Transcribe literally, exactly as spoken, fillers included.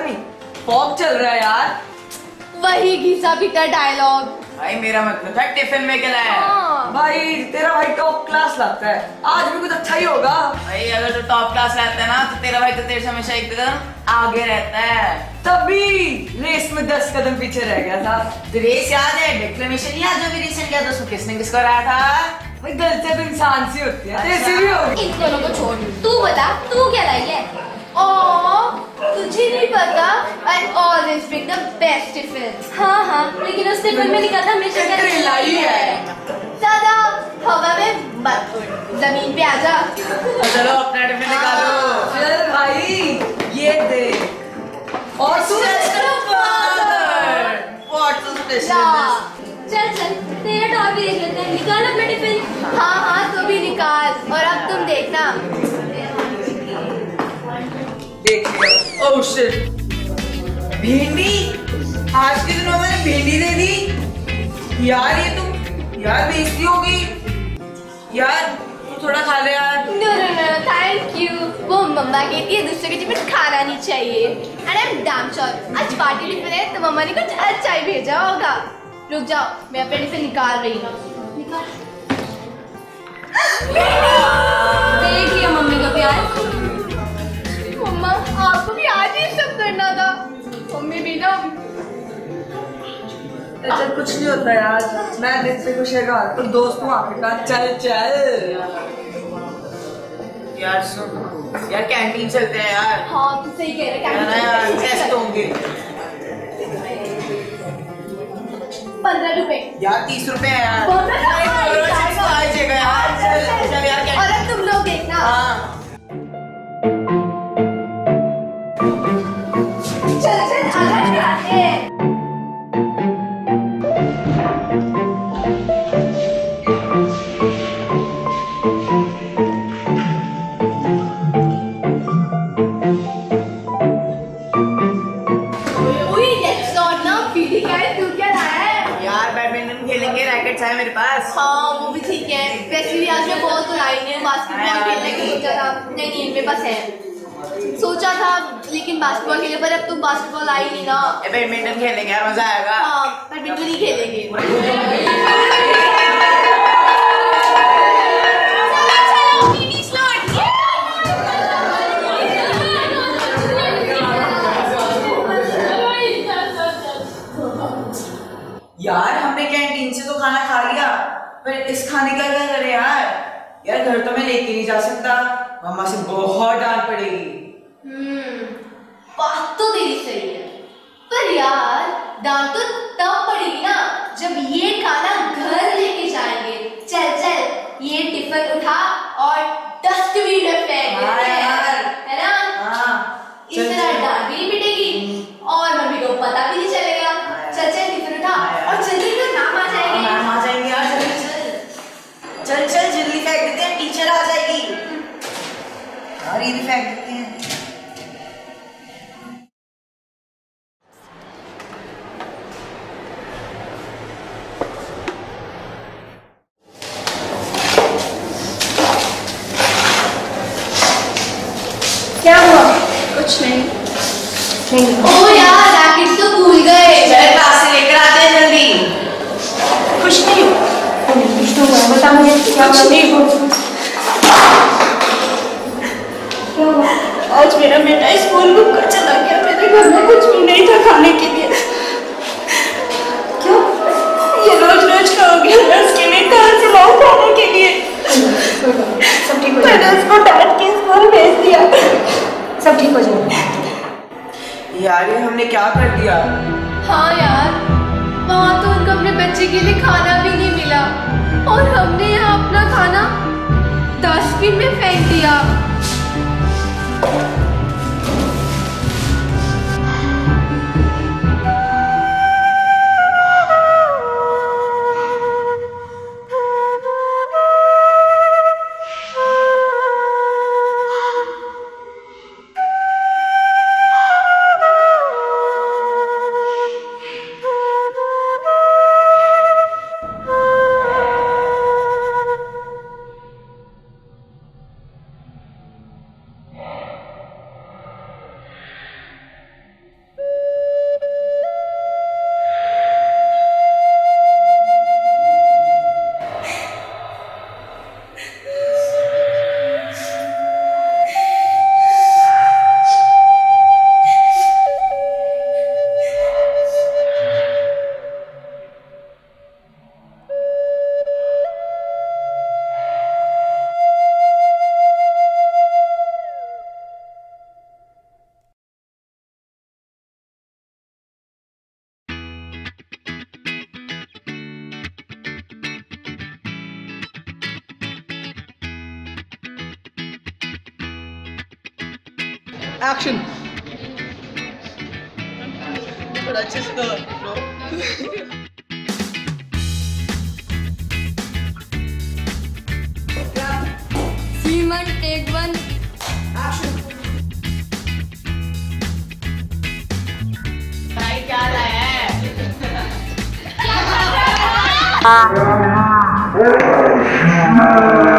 पता नहीं फॉग चल रहा है यार, वही घिसा पीटा डायलॉग। भाई मेरा मतलब है टिफिन में क्या लाया? हाँ। भाई तेरा भाई टॉप क्लास लाता है, आज भी कुछ अच्छा ही होगा। भाई अगर तू तो टॉप क्लास लाता है ना तो तेरा भाई तो तेरे से हमेशा एक कदम आगे रहता है, तभी रेस में दस कदम पीछे रह गया था। तो रेस याद है, डिक्लेमेशन याद जो भी रिसेंट किया था, किसने किसको हराया था? भाई गलतियां तो इंसान से होती है, ऐसे भी होगी। इन दोनों को छोड़, तू बता तू क्या लाई है? तुझे नहीं पता? I always pick the best tiffin. हाँ हाँ, लेकिन उस टिफिन में निकलता हमेशा तेरी लाई है। ज़्यादा हवा में मत उड़, जमीन पे आजा। चलो अपना टिफिन निकालो। चल भाई ये दे। और तू चलो फादर। What's so special? चल चल तेरा टॉप भी देख लेते हैं। निकाल अपना टिफिन। हाँ हाँ तो भी निकाल, और अब तुम देखना। Oh shit, भिंडी। आज के दिन मैंने भिंडी दे दी यार। ये तुम यार बेइज्जती हो गई यार, तू थोड़ा खा ले यार। No no no thank you, वो मम्मा कहती है दूसरे के टिफिन खाना नहीं चाहिए। अरे डैम श्योर आज पार्टी टिफिन है तो मम्मा ने कुछ अच्छा ही भेजा होगा। रुक जाओ मैं अपने टिफिन निकाल रही हूँ। निकाल देख लिया मम्मी का प्यार। आपको भी आज ही सब करना था। मम्मी भी ना अच्छा कुछ नहीं होता यार, मैं देखते कुछ है तो दोस्तों आपके साथ चल चल यार। सुन यार कैंटीन चलते हैं यार। हाँ तू सही कह रहा है यार, टेस्ट होंगे। पंद्रह रुपए यार, तीस रुपए यार, और अब तुम लोग देखना। मेरे पास हाँ वो भी ठीक है, वैसे भी आज मैं बहुत आई है। बास्केटबॉल खेलने की सोचा था, नहीं मेरे पास है सोचा था, लेकिन बास्केटबॉल खेले पर अब तो बास्केटबॉल आई नहीं ना। बैडमिंटन खेलेंगे यार, मजा आएगा। हाँ बैडमिंटन ही खेलेंगे। यार हमने कैंटीन से तो खाना खा लिया, पर इस खाने का क्या करें यार? यार घर तो मैं लेके नहीं जा सकता, मम्मा से बहुत डांट पड़ेगी। हम्म बात तो तेरी सही है, पर यार डांट तो तब पड़ेगी ना जब ये खाना घर लेके जाएंगे। चल चल ये टिफिन उठा और डस्टबिन में फेंक देते हैं यार, है ना? हाँ इस तरह डांट भी नहीं पिटेगी और मम्मी को पता भी नहीं चलेगा। चल चल और जल्दी तो नाम आ जाएंगे। नाम आ जाएंगे यार, जल्दी चल चल चल जल्दी फेंक देते हैं, टीचर आ जाएगी। और ये भी फेंक देते हैं। क्या हुआ? कुछ नहीं। नहीं। ओ यार रैकेट तो भूल गए। बता मुझे क्या हुआ? आज मेरा बेटा स्कूल बुक कर चला गया, मेरे घर में कुछ भी नहीं था खाने के लिए। क्यों? ये रोज रोज खा गया, मैं उसके लिए कहाँ से लाऊं खाने के लिए? सब ठीक हो जाएगा। मैंने उसको डांट के स्कूल भेज दिया। सब ठीक हो जाएगा। यार ये हमने क्या कर दिया? हाँ यार वहाँ तो उनको अपने बच्चे के लिए खाना भी नहीं मिला, और हमने यहाँ अपना खाना डस्टबिन में फेंक दिया। Action! But I just thought, no. One, take one. Action. भाई क्या है?